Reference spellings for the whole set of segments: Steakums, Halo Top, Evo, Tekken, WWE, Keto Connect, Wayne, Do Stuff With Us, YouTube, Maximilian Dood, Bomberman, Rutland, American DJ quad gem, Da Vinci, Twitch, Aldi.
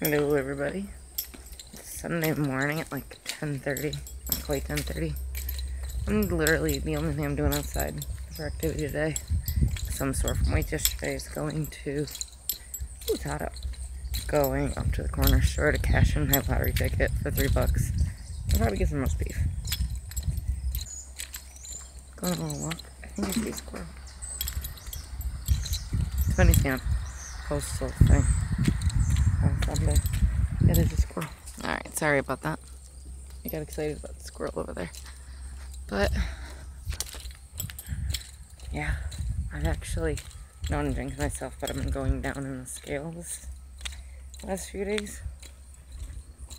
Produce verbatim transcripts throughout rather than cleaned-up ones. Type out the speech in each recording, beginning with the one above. Hello everybody. It's Sunday morning at like ten thirty. Not quite ten thirty. I'm literally the only thing I'm doing outside for activity today. Some sore from weight yesterday is going to... Ooh, it's hot up. Going up to the corner store to cash in my lottery ticket for three bucks. I'll probably get some roast beef. Going on a walk. I think I see a squirrel. Funny thing, postal thing. Sunday. Yeah, there's a squirrel. Alright, sorry about that. I got excited about the squirrel over there. But, yeah, I've actually known drinks myself, but I've been going down in the scales the last few days.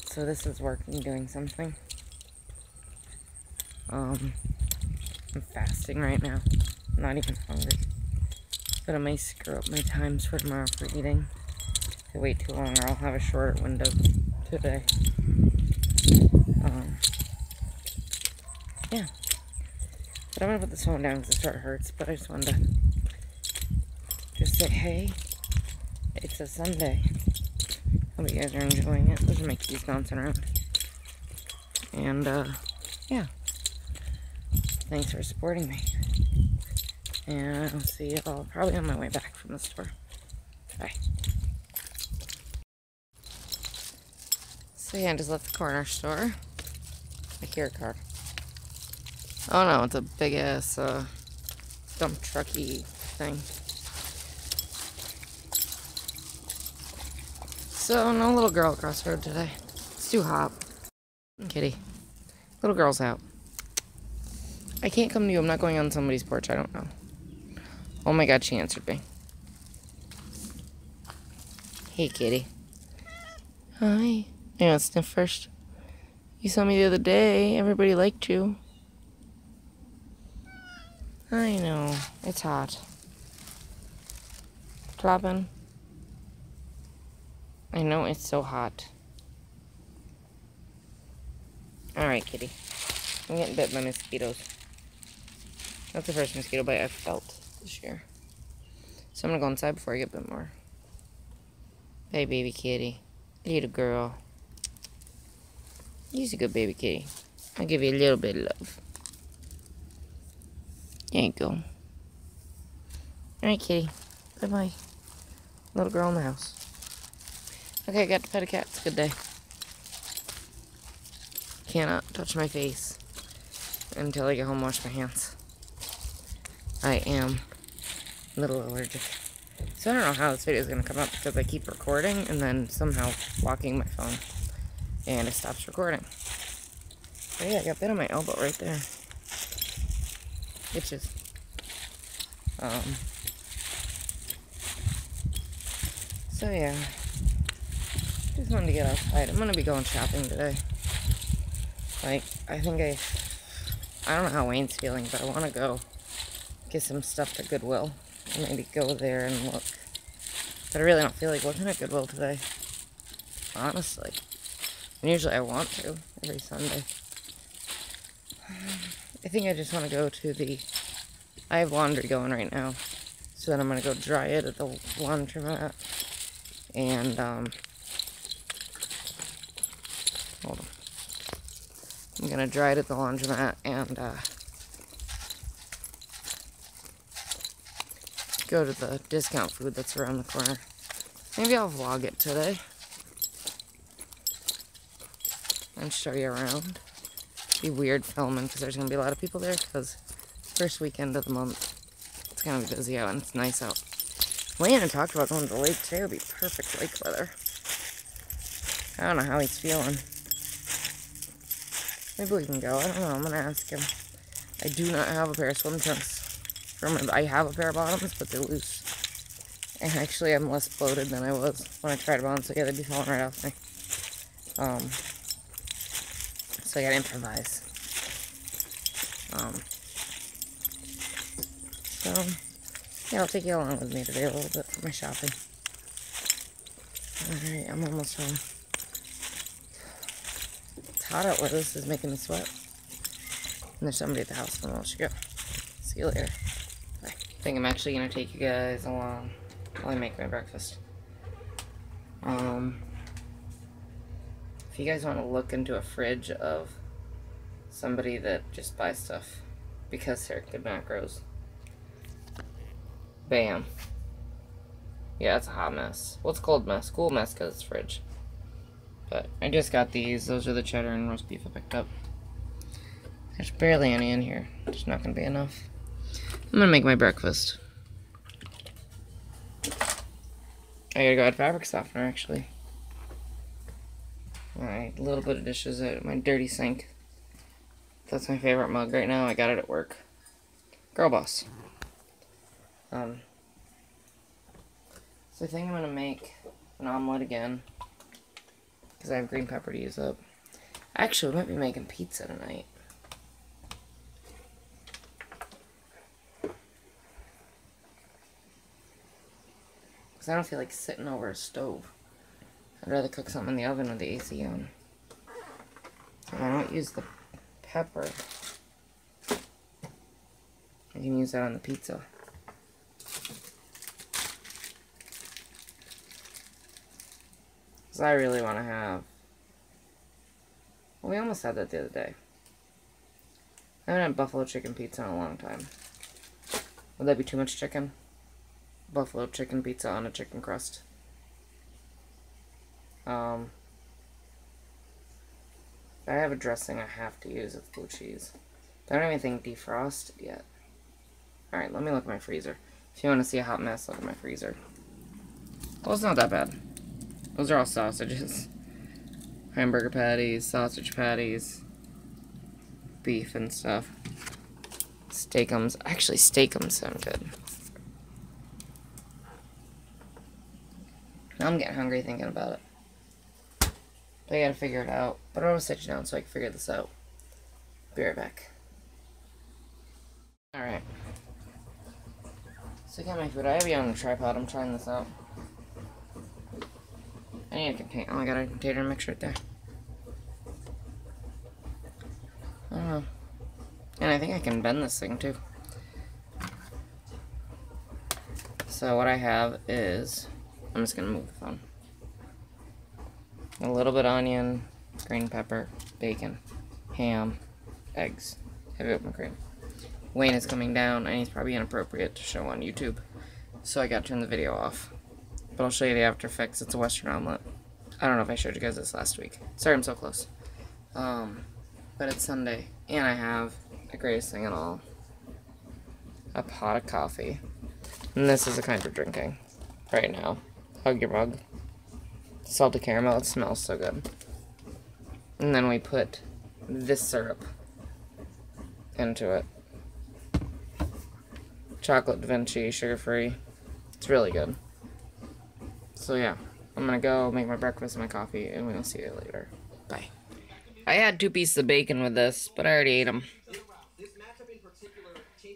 So this is working, doing something. Um, I'm fasting right now. I'm not even hungry. But I may screw up my times for tomorrow for eating. I wait too long or I'll have a shorter window today. Um, yeah. But I'm going to put this phone down because it sort of hurts, but I just wanted to just say, hey, it's a Sunday. Hope you guys are enjoying it. Those are my keys bouncing around. And, uh, yeah. Thanks for supporting me. And I'll see you all probably on my way back from the store. Bye. So yeah, I just left the corner store. I hear a car. Oh no, it's a big ass uh, dump trucky thing. So no little girl across the road today. It's too hot. Kitty. Little girl's out. I can't come to you. I'm not going on somebody's porch. I don't know. Oh my god, she answered me. Hey, kitty. Hi. Hang on, sniff first. You saw me the other day. Everybody liked you. I know. It's hot. Clapping. I know it's so hot. Alright, kitty. I'm getting bit by mosquitoes. That's the first mosquito bite I've felt this year. So I'm gonna go inside before I get bit more. Hey, baby kitty. Little girl. You're a good baby kitty. I'll give you a little bit of love. There you go. Alright, kitty. Bye-bye. Little girl in the house. Okay, I got to pet a cat. It's a good day. Cannot touch my face until I get home and wash my hands. I am a little allergic. So I don't know how this video is going to come up because I keep recording and then somehow locking my phone. And it stops recording. Oh yeah, I got a bit on my elbow right there. Itches. Um. So yeah. Just wanted to get outside. I'm going to be going shopping today. Like, I think I... I don't know how Wayne's feeling, but I want to go get some stuff to Goodwill. And maybe go there and look. But I really don't feel like looking at Goodwill today. Honestly. And usually I want to, every Sunday. Um, I think I just want to go to the... I have laundry going right now. So then I'm going to go dry it at the laundromat. And, um... hold on. I'm going to dry it at the laundromat and, uh... go to the discount food that's around the corner. Maybe I'll vlog it today. And show you around. Be weird filming because there's going to be a lot of people there because first weekend of the month it's kind of busy out and it's nice out. Landon talked about going to the lake today. It'll be perfect lake weather. I don't know how he's feeling. Maybe we can go. I don't know. I'm going to ask him. I do not have a pair of swim trunks. I have a pair of bottoms, but they're loose. And actually I'm less bloated than I was when I tried them on, so yeah, they'd be falling right off me. Um... So I gotta improvise. Um, so, yeah, I'll take you along with me today a little bit for my shopping. Alright, I'm almost home. It's hot out where this is making me sweat. And there's somebody at the house. I don't know where she go. See you later. I think I'm actually going to take you guys along while I make my breakfast. Um, if you guys want to look into a fridge of somebody that just buys stuff because they're good macros. Bam. Yeah, it's a hot mess. Well, it's a cold mess. Cool mess because it's fridge. But I just got these. Those are the cheddar and roast beef I picked up. There's barely any in here. It's not going to be enough. I'm going to make my breakfast. I gotta go add fabric softener, actually. Alright, a little bit of dishes out of my dirty sink. That's my favorite mug right now. I got it at work. Girl boss. Um, so I think I'm gonna make an omelet again. Because I have green pepper to use up. Actually, we might be making pizza tonight. Because I don't feel like sitting over a stove. I'd rather cook something in the oven with the A C on. And I don't use the pepper. I can use that on the pizza. Because I really want to have... Well, we almost had that the other day. I haven't had buffalo chicken pizza in a long time. Would that be too much chicken? Buffalo chicken pizza on a chicken crust. Um, if I have a dressing I have to use, it's blue cheese. I don't have anything defrosted yet. Alright, let me look at my freezer. If you want to see a hot mess, look at my freezer. Well, it's not that bad. Those are all sausages. Hamburger patties, sausage patties, beef and stuff. Steakums. Actually, steakums sound good. Now I'm getting hungry thinking about it. But I gotta figure it out. But I'm gonna sit you down so I can figure this out. Be right back. Alright. So I got my food. I have you on a tripod. I'm trying this out. I need a container. Oh, I got a container mix right there. I don't know. And I think I can bend this thing too. So what I have is, I'm just gonna move the phone. A little bit of onion, green pepper, bacon, ham, eggs, heavy whipping cream. Wayne is coming down and he's probably inappropriate to show on YouTube. So I gotta turn the video off. But I'll show you the after effects. It's a Western omelet. I don't know if I showed you guys this last week. Sorry, I'm so close. Um, but it's Sunday, and I have the greatest thing of all. A pot of coffee. And this is the kind we're drinking right now. Hug your mug. Salted caramel. It smells so good. And then we put this syrup into it. Chocolate Da Vinci, sugar-free. It's really good. So yeah, I'm gonna go make my breakfast and my coffee, and we'll see you later. Bye. I had two pieces of bacon with this, but I already ate them.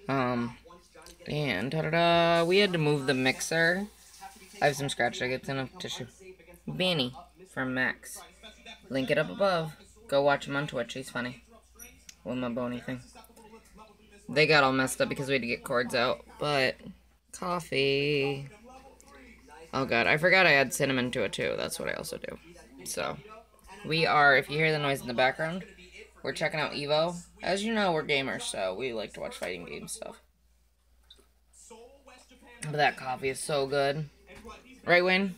Um, and ta-da-da, we had to move the mixer. I have some scratch tickets and a tissue. Benny from Max. Link it up above. Go watch him on Twitch, he's funny. With my bony thing. They got all messed up because we had to get cords out, but coffee... Oh god, I forgot I add cinnamon to it too. That's what I also do. So, we are, if you hear the noise in the background, we're checking out Evo. As you know, we're gamers, so we like to watch fighting game stuff. But that coffee is so good. Right, Wayne?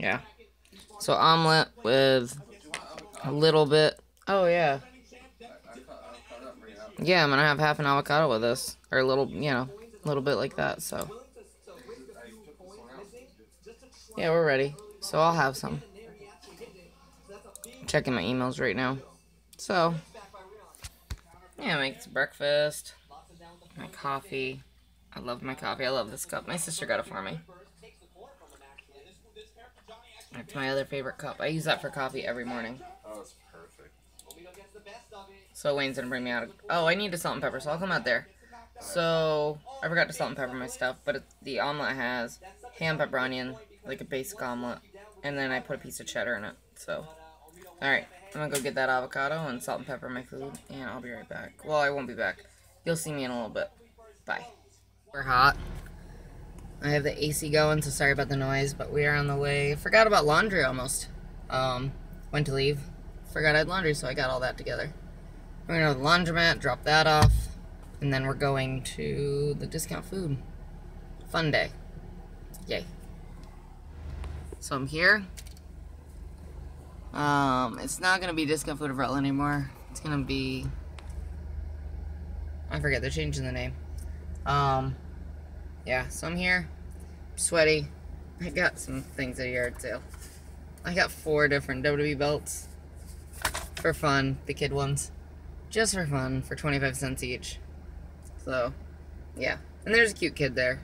Yeah. So, omelet with a little bit. Oh, yeah. Yeah, I'm gonna have half an avocado with this. Or a little, you know. Little bit like that, so yeah, we're ready. So I'll have some. I'm checking my emails right now. So yeah, I make some breakfast, my coffee. I love my coffee. I love this cup. My sister got it for me. That's my other favorite cup. I use that for coffee every morning. Oh, it's perfect. So Wayne's gonna bring me out. Of, oh, I need a salt and pepper, so I'll come out there. So, I forgot to salt and pepper my stuff, but it, the omelet has ham, pepper, onion, like a basic omelet, and then I put a piece of cheddar in it, so Alright, I'm gonna go get that avocado and salt and pepper my food, and I'll be right back. Well, I won't be back. You'll see me in a little bit. Bye. We're hot. I have the A C going, so sorry about the noise, but we are on the way. Forgot about laundry almost. Um, went to leave. Forgot I had laundry, so I got all that together. We're gonna go to the laundromat, drop that off, and then we're going to the discount food. Fun day. Yay. So I'm here. Um, it's not gonna be Discount Food of Rutland anymore. It's gonna be... I forget, they're changing the name. Um, yeah, so I'm here. I'm sweaty. I got some things at a yard sale. I got four different W W E belts. For fun, the kid ones. Just for fun, for twenty-five cents each. So, yeah. And there's a cute kid there.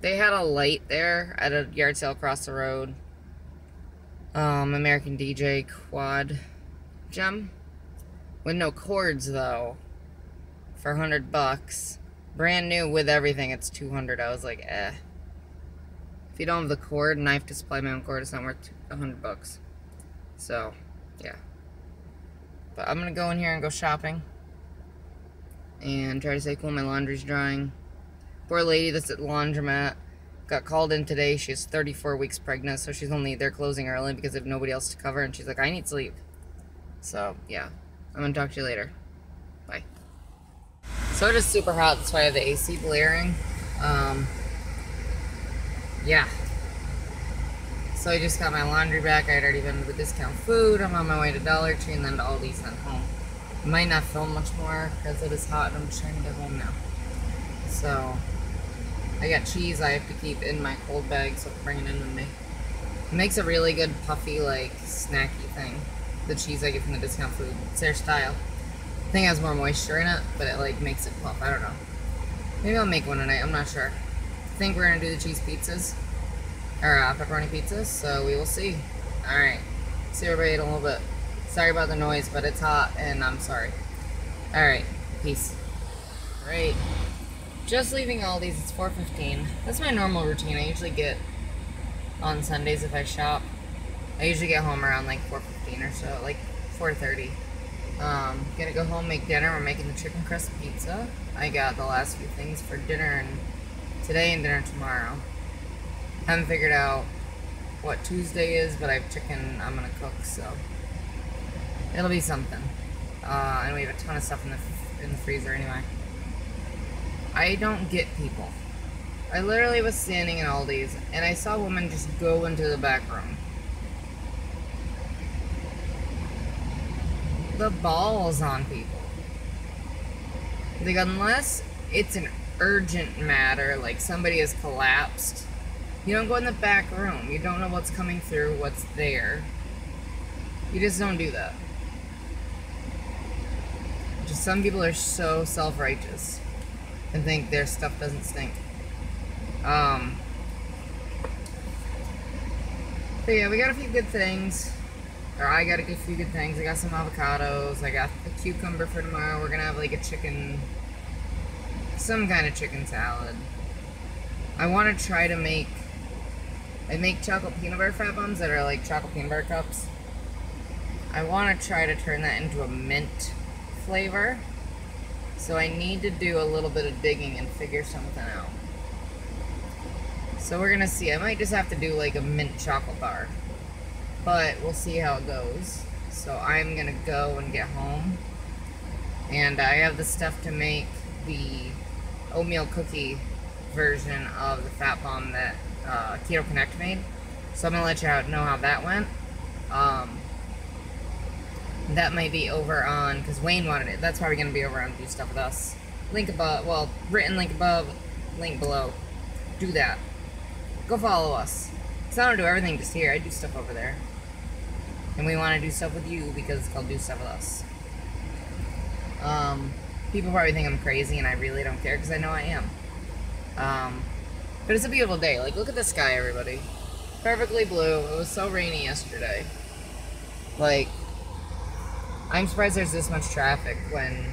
They had a light there at a yard sale across the road. Um, American D J quad gem. With no cords, though. For a hundred bucks. Brand new with everything, it's two hundred. I was like, eh. If you don't have the cord, and I have to supply my own cord, it's not worth a hundred bucks. So, yeah. But I'm gonna go in here and go shopping. And try to stay cool, my laundry's drying. Poor lady that's at the laundromat got called in today. She's thirty-four weeks pregnant, so she's only they're closing early because they have nobody else to cover, and she's like, I need sleep. So yeah, I'm gonna talk to you later. Bye. So it is super hot, that's why I have the A C blaring. Um, yeah. So I just got my laundry back. I had already been to the discount food. I'm on my way to Dollar Tree and then to Aldi's and home. I might not film much more because it is hot and I'm just trying to get home now. So I got cheese I have to keep in my cold bag, so bring it in with me. It makes a really good puffy, like, snacky thing. The cheese I get from the discount food. It's their style. I think it has more moisture in it, but it, like, makes it puff. I don't know. Maybe I'll make one tonight. I'm not sure. I think we're going to do the cheese pizzas. Or uh, pepperoni pizzas, so we will see. Alright. See everybody in a little bit. Sorry about the noise, but it's hot, and I'm sorry. Alright. Peace. Alright. Just leaving Aldi's, it's four fifteen. That's my normal routine. I usually get on Sundays if I shop. I usually get home around like four fifteen or so, like four thirty. Um, gonna go home, make dinner. We're making the chicken crust pizza. I got the last few things for dinner and today and dinner tomorrow. Haven't figured out what Tuesday is, but I have chicken I'm gonna cook, so it'll be something. Uh, and we have a ton of stuff in the in the freezer anyway. I don't get people. I literally was standing in Aldi's and I saw a woman just go into the back room. The ball's on people. Like, unless it's an urgent matter, like somebody has collapsed, you don't go in the back room. You don't know what's coming through, what's there. You just don't do that. Just some people are so self-righteous and think their stuff doesn't stink. Um, but yeah, we got a few good things. Or I got a good few good things. I got some avocados. I got the cucumber for tomorrow. We're gonna have like a chicken, some kind of chicken salad. I wanna try to make, I make chocolate peanut butter fat bombs that are like chocolate peanut butter cups. I wanna try to turn that into a mint flavor. So I need to do a little bit of digging and figure something out. So we're gonna see. I might just have to do like a mint chocolate bar. But we'll see how it goes. So I'm gonna go and get home. And I have the stuff to make the oatmeal cookie version of the fat bomb that uh, Keto Connect made. So I'm gonna let you know how that went. Um, That might be over on, because Wayne wanted it. That's probably going to be over on Do Stuff With Us. Link above, well, written link above, link below. Do that. Go follow us. Because I don't do everything just here. I do stuff over there. And we want to do stuff with you because it's called Do Stuff With Us. Um, people probably think I'm crazy and I really don't care because I know I am. Um, but it's a beautiful day. Like, look at the sky, everybody. Perfectly blue. It was so rainy yesterday. Like... I'm surprised there's this much traffic when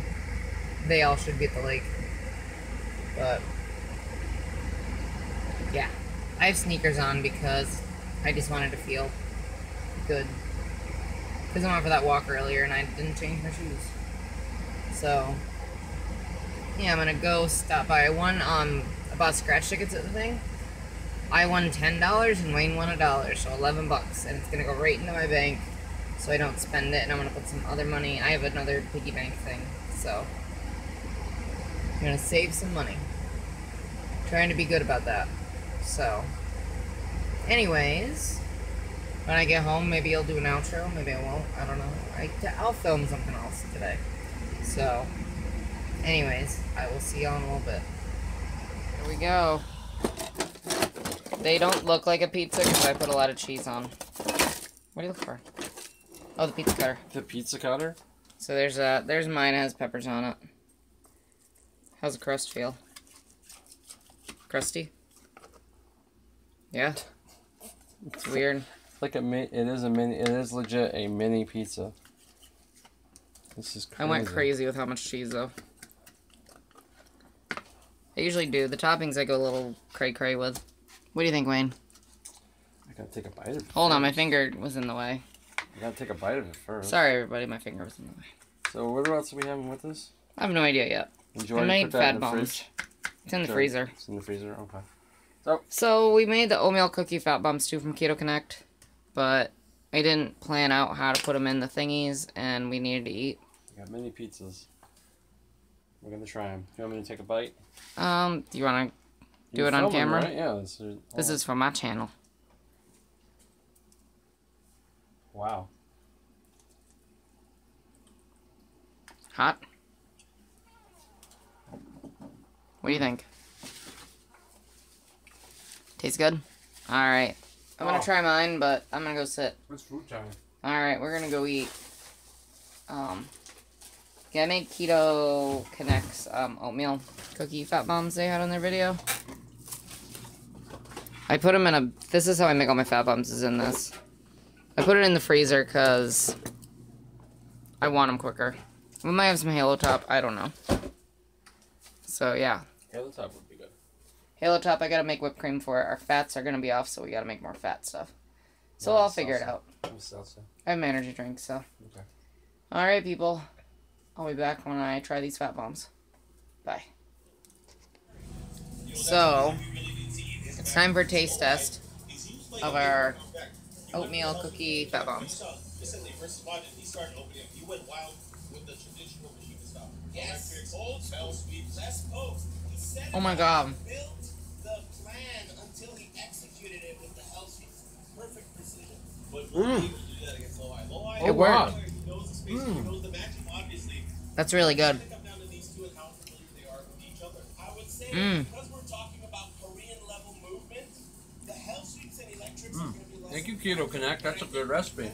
they all should be at the lake. But, yeah. I have sneakers on because I just wanted to feel good. Because I went for that walk earlier and I didn't change my shoes. So, yeah, I'm going to go stop by. I won, um, I bought scratch tickets at the thing. I won ten dollars and Wayne won a dollar, so eleven bucks. And it's going to go right into my bank so I don't spend it. And I'm going to put some other money. I have another piggy bank thing, so I'm going to save some money. I'm trying to be good about that. So, anyways, when I get home, maybe I'll do an outro. Maybe I won't. I don't know. I, I'll film something else today. So, anyways, I will see y'all in a little bit. Here we go. They don't look like a pizza because I put a lot of cheese on. What do you look for? Oh, the pizza cutter. The pizza cutter? So there's a, there's mine. It has peppers on it. How's the crust feel? Crusty? Yeah. It's weird. Like a mi it is a mini. It is legit a mini pizza. This is crazy. I went crazy with how much cheese though. I usually do. The toppings I go a little cray cray with. What do you think, Wayne? I gotta take a bite of it. Hold on, my finger was in the way. I gotta take a bite of it first. Sorry, everybody, my finger was in the way. So what else are we having with us? I have no idea yet. Enjoy. I made fat bombs. It's in the freezer. It's in the freezer. Okay. So so we made the oatmeal cookie fat bombs too from Keto Connect, but I didn't plan out how to put them in the thingies, and we needed to eat. We got mini pizzas. We're gonna try them. You want me to take a bite? Um, do you wanna do it on camera? Right? Yeah. This is, this is for my channel. Wow. Hot. What do you think? Tastes good? Alright. I'm oh. gonna try mine, but I'm gonna go sit. It's food time. Alright, we're gonna go eat. Um, yeah, I made Keto Connect's um, oatmeal cookie fat bombs they had on their video. I put them in a... This is how I make all my fat bombs, is in this. I put it in the freezer because I want them quicker. We might have some Halo Top. I don't know. So, yeah. Halo Top would be good. Halo Top, I gotta make whipped cream for it. Our fats are gonna be off, so we gotta make more fat stuff. So no, I'll figure it out. I have an energy drink, so. Okay. Alright, people. I'll be back when I try these fat bombs. Bye. So, it's time for a taste test of our oatmeal cookie fat bombs. Yes. Oh my God. Mm. It worked. Mm. That's really good. Mm. Mm. Thank you, Keto Connect. That's a good recipe.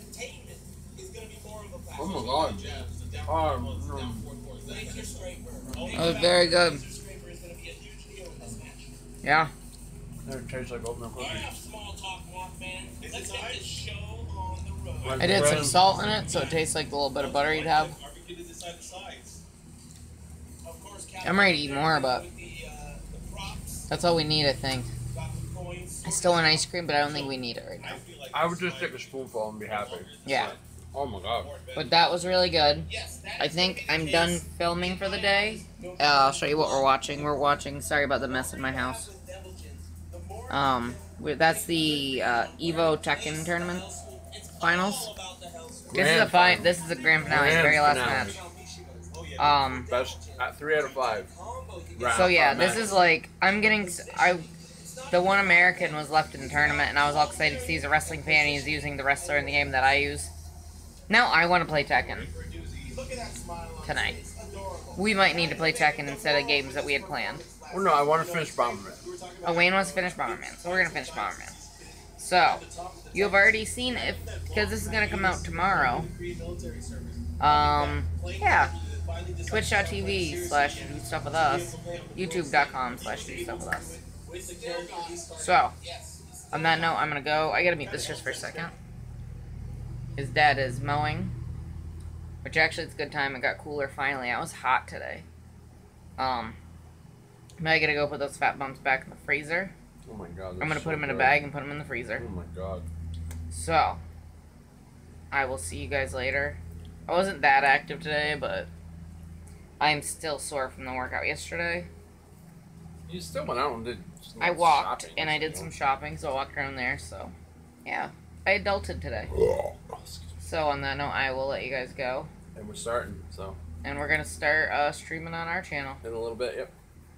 Oh my God. Oh, mm. That was very good. Yeah. It tastes like oatmeal cookies. I did some salt in it, so it tastes like the little bit of butter you'd have. I'm ready to eat more, but that's all we need, I think. I still want ice cream, but I don't think we need it right now. I would just take a spoonful and be happy. Yeah. Oh my God. But that was really good. I think I'm done filming for the day. Uh, I'll show you what we're watching. We're watching, sorry about the mess in my house. Um, that's the uh, Evo Tekken tournament finals. This is a fi This is the grand finale, very last match. Um, Best at three out of five. So yeah, this is like, I'm getting, I, the one American was left in the tournament and I was all excited to see he's a wrestling fan and he's using the wrestler in the game that I use. Now I want to play Tekken tonight. We might need to play Tekken instead of games that we had planned. Well, no, I want to finish Bomberman. Oh, Wayne wants to finish Bomberman, so we're going to finish Bomberman. So, you have already seen it, because this is going to come out tomorrow. Um, yeah. Twitch.tv slash Do Stuff With Us. YouTube.com slash Do Stuff With Us. So, on that note, I'm going to go. I got to mute this just for a second. His dad is mowing, which actually it's a good time. It got cooler finally. I was hot today. Um, now I gotta go put those fat bumps back in the freezer. Oh my God! I'm gonna so put them in good. a bag and put them in the freezer. Oh my God! So, I will see you guys later. I wasn't that active today, but I'm still sore from the workout yesterday. You still went out and did some I walked, shopping, and I did some shopping, so I walked around there, so, yeah. I adulted today. So on that note, I will let you guys go. And we're starting, so. And we're going to start uh, streaming on our channel. In a little bit, yep.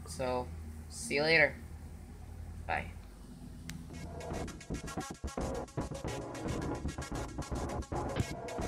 So, see you later. Bye. Thank you.